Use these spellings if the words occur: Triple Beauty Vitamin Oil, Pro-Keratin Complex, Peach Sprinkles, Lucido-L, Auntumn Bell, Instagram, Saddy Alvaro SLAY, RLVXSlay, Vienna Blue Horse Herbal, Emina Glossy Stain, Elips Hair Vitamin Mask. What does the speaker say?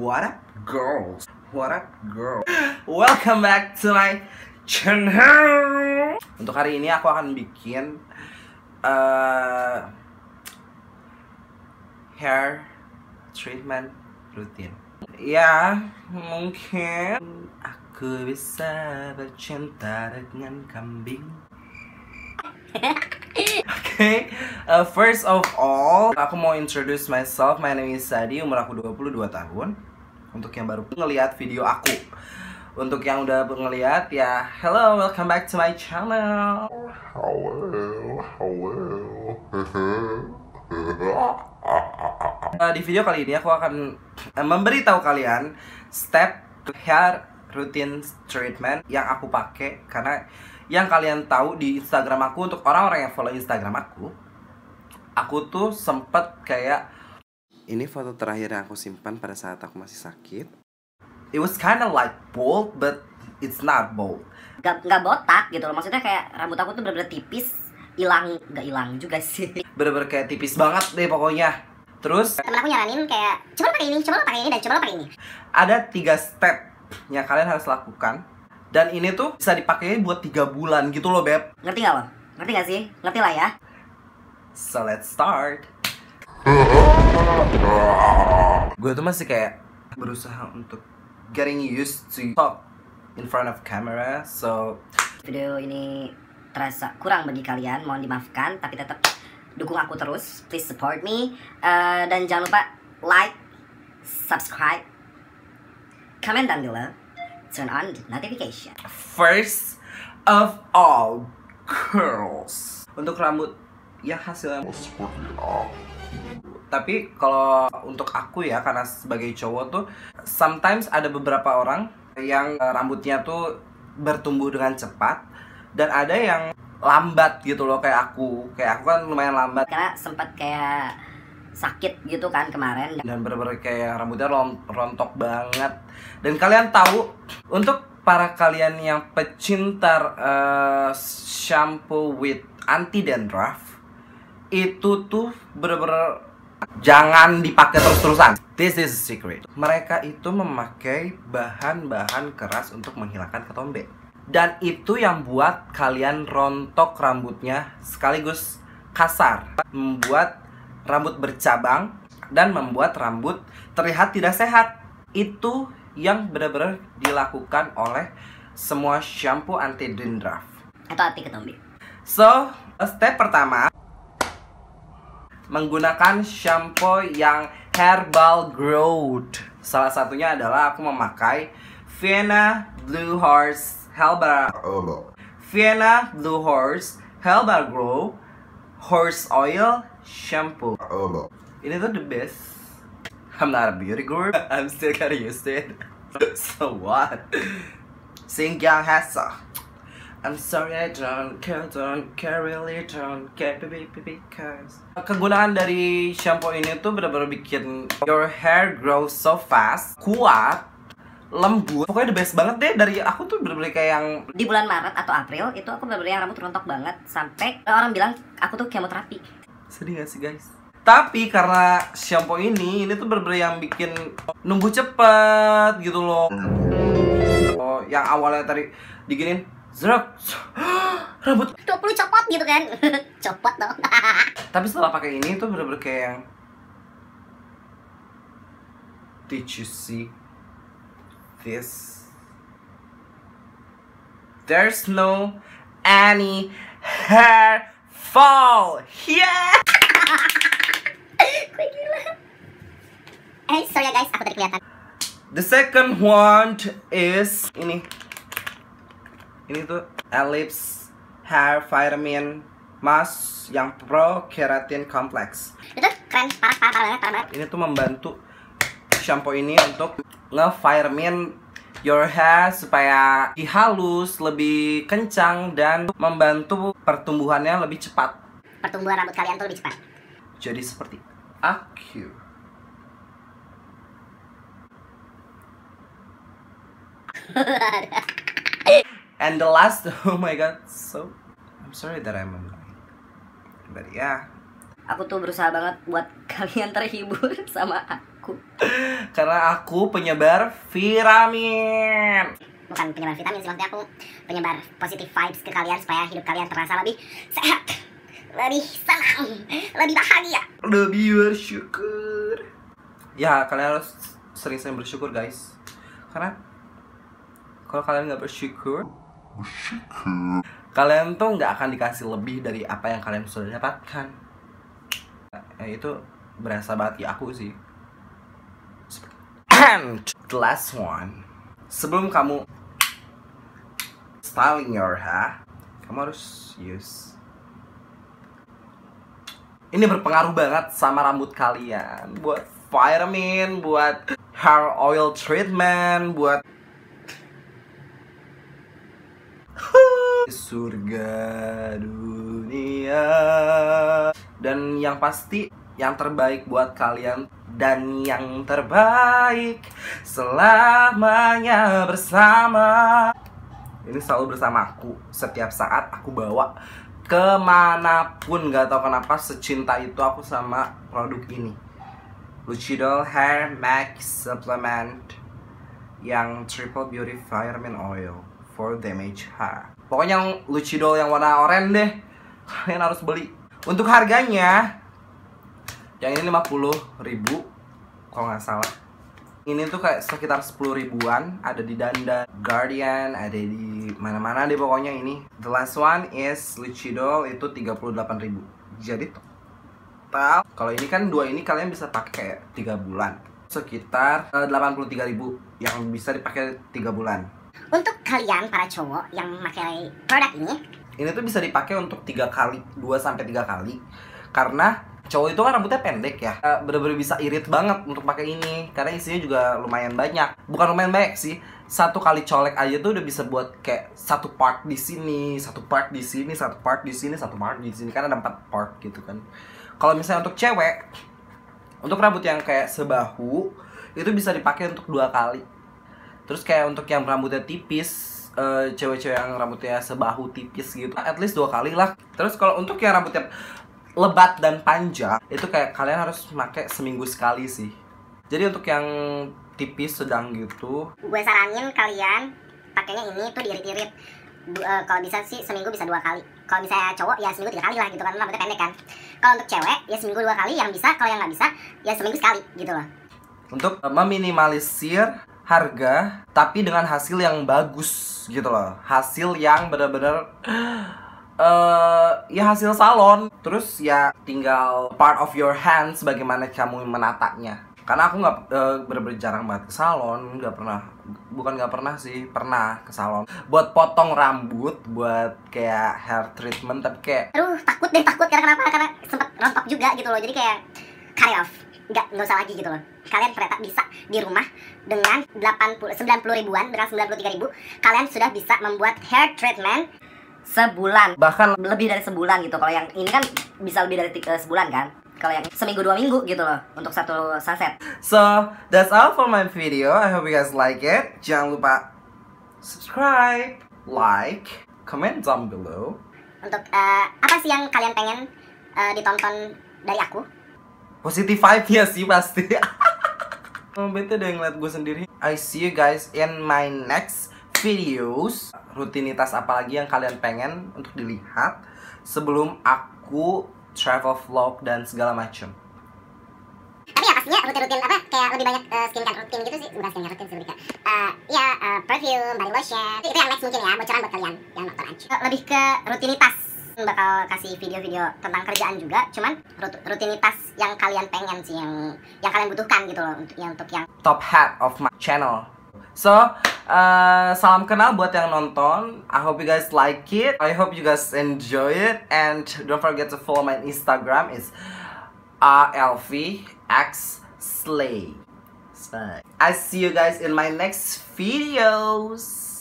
What up, girls? What up, girls? Welcome back to my channel. Untuk hari ini aku akan bikin hair treatment rutin. Ya, mungkin aku bisa bercinta dengan kambing. Okay, first of all, aku mau introduce myself. My name is Saddy, umur aku 22 tahun. Untuk yang baru ngeliat video aku, untuk yang udah ngeliat, ya hello, welcome back to my channel. Di video kali ini aku akan memberitahu kalian step hair routine treatment yang aku pakai, karena yang kalian tahu di Instagram aku, untuk orang-orang yang follow Instagram aku tuh sempet kayak ini foto terakhir yang aku simpan pada saat aku masih sakit. It was kinda like bald, but it's not bald. Gak botak gitu loh, maksudnya kayak rambut aku tuh bener-bener tipis, gak hilang juga sih. Bener-bener kayak tipis banget deh pokoknya. Terus temen aku nyaranin kayak coba lo pakai ini dan coba lo pakai ini. Ada 3 step yang kalian harus lakukan. Dan ini tuh bisa dipakai buat 3 bulan gitu loh, Beb. Ngerti gak lo? Ngerti gak sih? Ngerti lah ya. So, let's start. Gue tuh masih kayak berusaha untuk getting used to talk in front of camera, so video ini terasa kurang bagi kalian, mohon dimaafkan. Tapi tetap dukung aku terus, please support me. Dan jangan lupa like, subscribe, comment down below. Turn on notification. First of all, curls. Untuk rambut yang hasilnya tapi kalau untuk aku ya, karena sebagai cowok tuh sometimes ada beberapa orang yang rambutnya tuh bertumbuh dengan cepat, dan ada yang lambat gitu loh, kayak aku kan lumayan lambat karena sempat kayak sakit gitu kan kemarin, dan bener-bener kayak rambutnya rontok banget. Dan kalian tahu, untuk para kalian yang pecinta shampoo with anti-dandruff, itu tuh bener-bener jangan dipakai terus-terusan. This is a secret. Mereka itu memakai bahan-bahan keras untuk menghilangkan ketombe, dan itu yang buat kalian rontok rambutnya, sekaligus kasar, membuat rambut bercabang, dan membuat rambut terlihat tidak sehat. Itu yang benar-benar dilakukan oleh semua shampoo anti-dandruff atau anti ketombe. So, step pertama, menggunakan shampoo yang herbal growth. Salah satunya adalah aku memakai Vienna Blue Horse Herbal. Vienna Blue Horse Herbal Grow Horse Oil Shampoo. Ini tuh the best. I'm not a beauty guru, but I'm still gonna use it. So what? Xinjiang Hassa. I'm sorry, I don't care, really don't care, baby, because kegunaan dari shampoo ini tuh benar-benar bikin your hair grow so fast, kuat, lembut. Pokoknya the best banget deh. Dari aku tuh bener-bener kayak yang di bulan Maret atau April itu aku bener-bener yang rambut rontok banget, sampai orang bilang aku tuh kemoterapi. Sedih gak sih, guys? Tapi karena shampoo ini tuh bener-bener yang bikin numbuh cepet gitu loh. Yang awalnya tadi diginin zrak, rambut 20 copot gitu kan. Copot dong. Tapi setelah pakai ini tuh bener-bener kayak yang did you see this? There's no any hair fall. Yeah. Gue gila. Eh, sorry guys, aku tadi kelihatan. The second one is ini. Ini tuh Elips Hair Vitamin Mask yang Pro Keratin Complex. Itu keren, parah. Ini tuh membantu shampoo ini untuk nge-vitamin your hair supaya lebih halus, lebih kencang, dan membantu pertumbuhannya lebih cepat. Pertumbuhan rambut kalian tuh lebih cepat. Jadi seperti aku. And the last, oh my god, so I'm sorry that I'm annoying, but yeah. Aku tuh berusaha banget buat kalian terhibur sama aku. aku. Karena aku penyebar vitamin. Bukan penyebar vitamin sih, maksudnya aku penyebar positive vibes ke kalian supaya hidup kalian terasa lebih sehat, lebih senang, lebih bahagia, lebih bersyukur. Ya, kalian harus sering-sering bersyukur, guys. Karena kalau kalian nggak bersyukur, kalian tuh nggak akan dikasih lebih dari apa yang kalian sudah dapatkan. Ya, itu berasa banget ya aku sih. And the last one, sebelum kamu styling your hair, kamu harus use. Ini berpengaruh banget sama rambut kalian. Buat vitamin, buat hair oil treatment, buat surga dunia. Dan yang pasti yang terbaik buat kalian, dan yang terbaik selamanya bersama. Ini selalu bersama aku, setiap saat aku bawa kemanapun. Gak tau kenapa secinta itu aku sama produk ini, Lucido-L Hair Max Supplement, yang Triple Beauty Vitamin Oil for Damaged Hair. Pokoknya yang Lucido-L yang warna oranye deh, kalian harus beli. Untuk harganya, yang ini 50.000 kalau nggak salah. Ini tuh kayak sekitar 10 ribuan. Ada di Danda, Guardian, ada di mana-mana deh pokoknya ini. The last one is Lucido-L itu 38.000. Jadi total, kalau ini kan dua ini kalian bisa pakai 3 bulan. Sekitar 83.000 yang bisa dipakai 3 bulan. Untuk kalian para cowok yang pakai produk ini tuh bisa dipakai untuk 3 kali, 2-3 kali. Karena cowok itu kan rambutnya pendek ya, bener-bener bisa irit banget untuk pakai ini. Karena isinya juga lumayan banyak. Bukan lumayan banyak sih, satu kali colek aja tuh udah bisa buat kayak satu part di sini, satu part di sini, satu part di sini, satu part di sini. Karena ada 4 part gitu kan. Kalau misalnya untuk cewek, untuk rambut yang kayak sebahu, itu bisa dipakai untuk 2 kali. Terus kayak untuk yang rambutnya tipis, cewek-cewek yang rambutnya sebahu tipis gitu, at least 2 kali lah. Terus kalau untuk yang rambutnya lebat dan panjang, itu kayak kalian harus pakai seminggu sekali sih. Jadi untuk yang tipis sedang gitu, gue saranin kalian pakainya ini tuh diirit-irit. Kalau bisa sih seminggu bisa 2 kali. Kalau misalnya cowok ya seminggu 3 kali lah gitu kan, rambutnya pendek kan. Kalau untuk cewek ya seminggu 2 kali yang bisa. Kalau yang nggak bisa ya seminggu sekali gitu loh. Untuk meminimalisir harga tapi dengan hasil yang bagus gitu loh. Hasil yang bener-bener ya hasil salon. Terus ya tinggal part of your hands bagaimana kamu menatanya. Karena aku nggak bener-bener jarang banget ke salon, nggak pernah, bukan nggak pernah sih, pernah ke salon buat potong rambut, buat kayak hair treatment, tapi kayak aduh takut deh, takut karena kenapa? Karena sempet rontok juga gitu loh. Jadi kayak cut off, nggak usah lagi gitu loh. Kalian ternyata bisa di rumah dengan 90 ribuan, dengan 93.000 kalian sudah bisa membuat hair treatment sebulan, bahkan lebih dari sebulan gitu. Kalau yang ini kan bisa lebih dari sebulan kan. Kalau yang seminggu 2 minggu gitu loh untuk satu saset. So that's all for my video. I hope you guys like it. Jangan lupa subscribe, like, comment down below. Untuk apa sih yang kalian pengen ditonton dari aku? Positive vibe-nya sih pasti. Bete udah ngeliat gue sendiri. I see you guys in my next videos. Rutinitas apa lagi yang kalian pengen untuk dilihat sebelum aku travel vlog dan segala macam. Tapi ya pastinya rutin-rutin apa kayak lebih banyak skincare rutin gitu sih. Bukan skincare rutin sih, lebih kayak perfume, body lotion. Itu yang next mungkin ya, bocoran buat kalian yang nonton aja. Lebih ke rutinitas. Bakal kasih video-video tentang kerjaan juga, cuman rutinitas yang kalian pengen sih, yang kalian butuhkan gitu loh, untuk yang top hat of my channel. So salam kenal buat yang nonton. I hope you guys like it. I hope you guys enjoy it. And don't forget to follow my Instagram. It's RLVXSlay. I see you guys in my next videos.